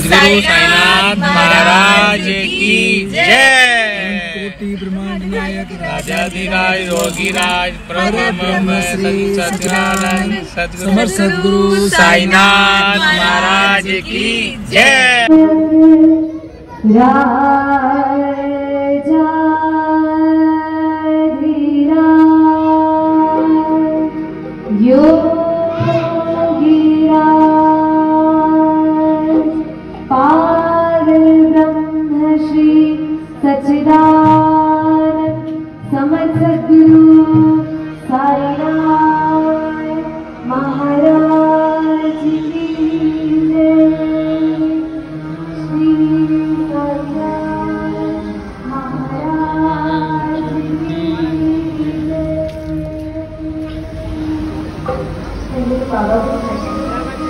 सतगुरु साईनाथ महाराज की जय। कोटि ब्रह्मांड नायक राजाधिराज योगीराज परम ब्रह्म श्री सच्चिदानंद सतगुरु साईनाथ महाराज की जय।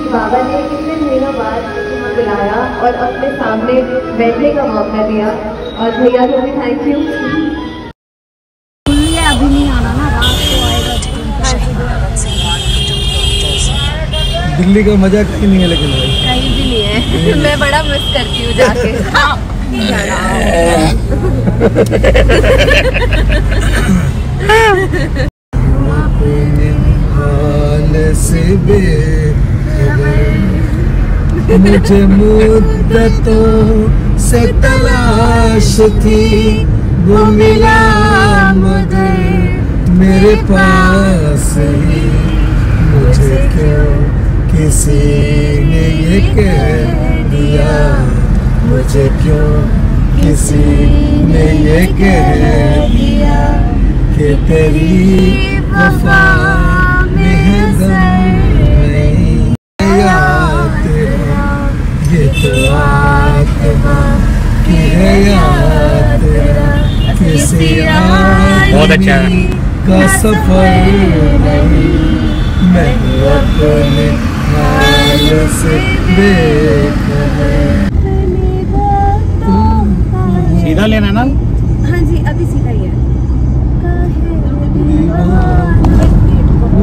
बाबा ने कितने महीनों बाद बुलाया और अपने सामने बैठने का मौका दिया और भैया को भी थैंक यू। अभी नहीं आना ना, रात को आएगा। दिल्ली का मजा कहीं नहीं है, लेकिन कहीं भी नहीं है। मैं बड़ा मिस करती हूँ जाके। मुझे मुद्दतों से तलाश थी, वो मिला मगर मेरे पास ही। मुझे क्यों किसी ने ये कह दिया, मुझे क्यों किसी ने ये कह दिया कि तेरी वफा में है दम। बहुत अच्छा है। का सफर मैं अपने हाल से देखा। सीधा लेना ना। हाँ जी, अभी सीधा ही है।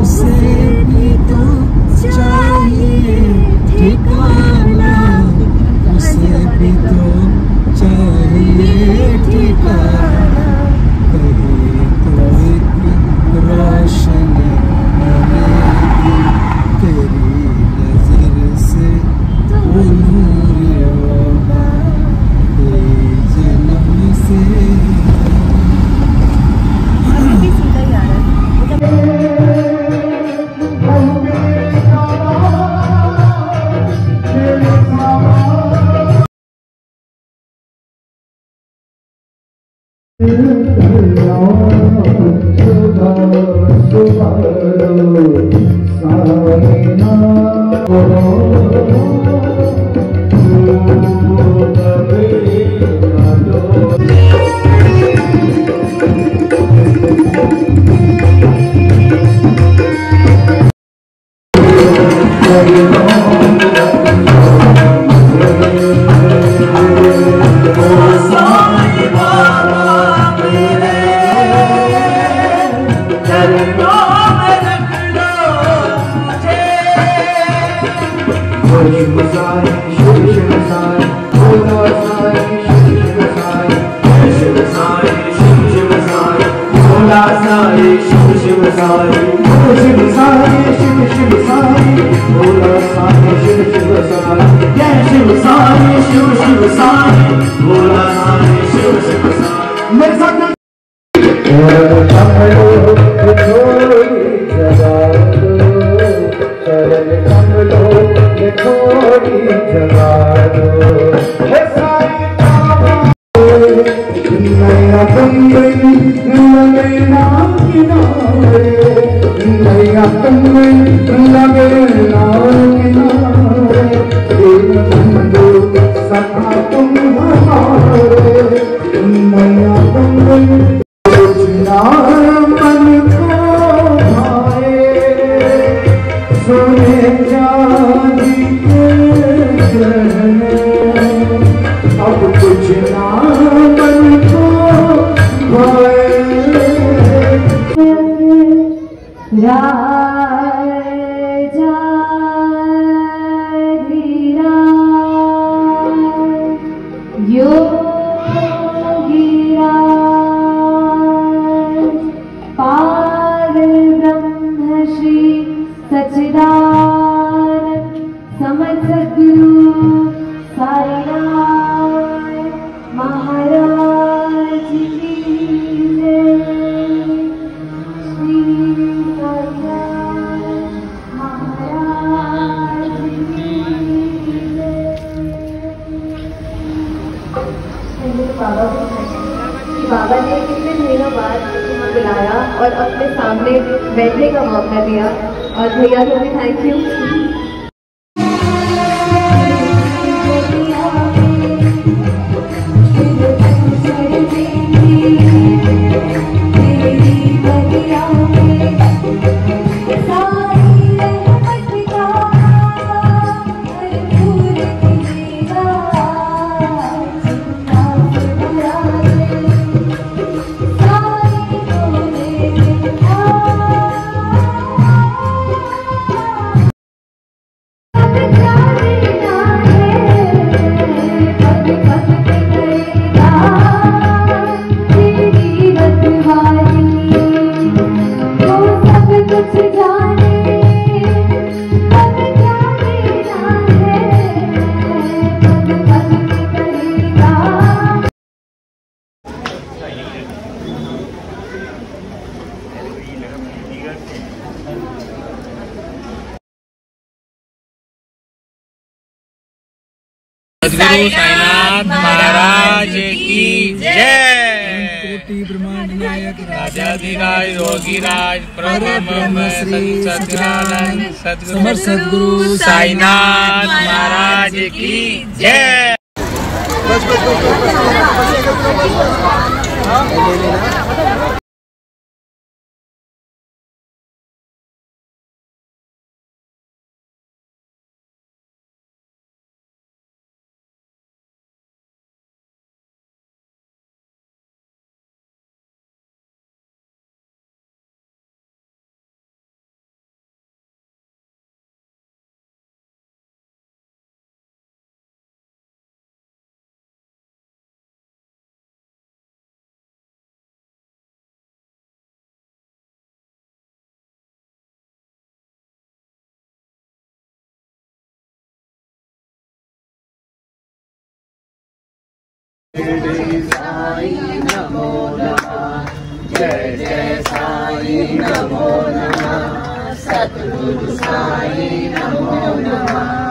उसे भी तो चाहिए ठिकाना, उसे भी तो चाहिए ठिकाना। साईनाथ महाराज की जय। श्री साईनाथ महाराज की जय। बाबा ने कितने दिनों बाद बुलाया और अपने सामने बैठने का मौका दिया और भैया को भी थैंक यू। सतगुरु साईनाथ महाराज की जय। कोटि ब्रह्मांड नायक राजाधिराज योगीराज परम ब्रह्म श्री सच्चिदानंद सतगुरु साईनाथ महाराज की जय। जय साई नमो नमः। जय जय साई नमो नमः। सतगुरु साई नमो नमः।